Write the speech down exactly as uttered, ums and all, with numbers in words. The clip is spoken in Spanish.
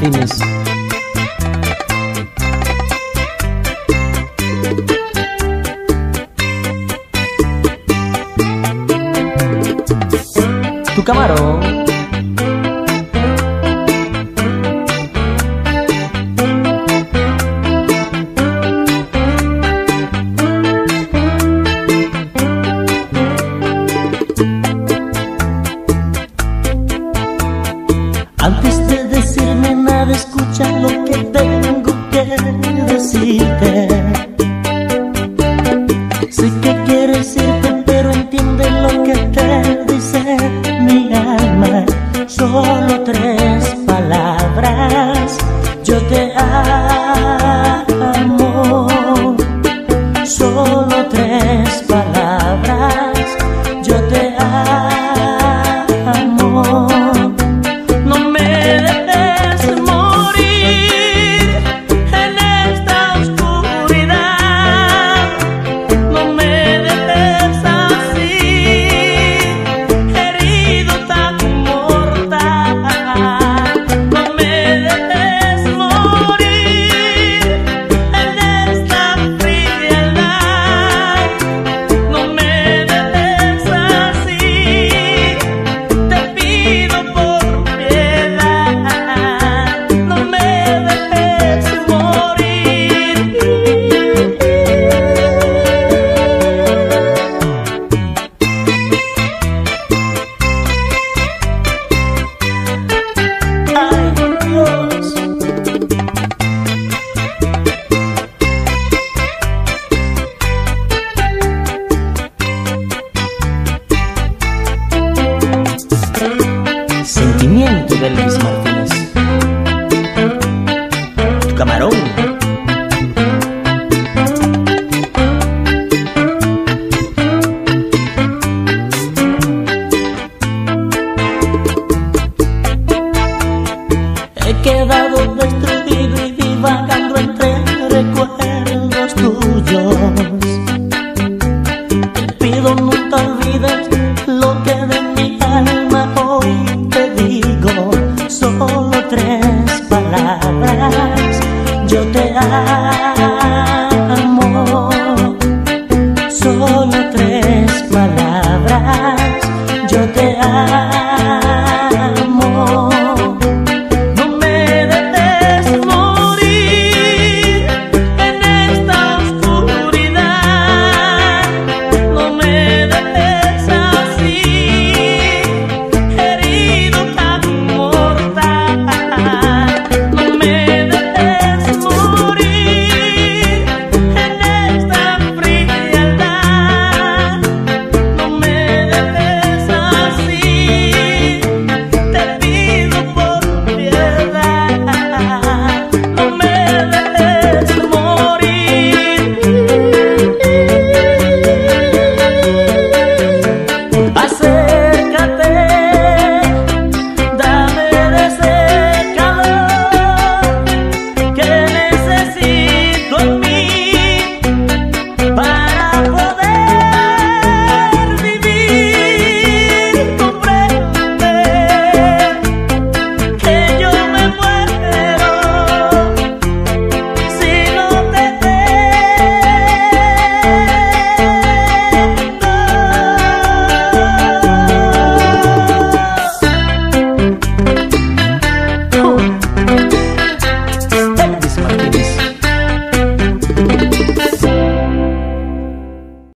happiness. Tu camarón. Antes de decirme nada, escucha lo que tengo que decirte. Sé que quieres irte, pero entiende lo que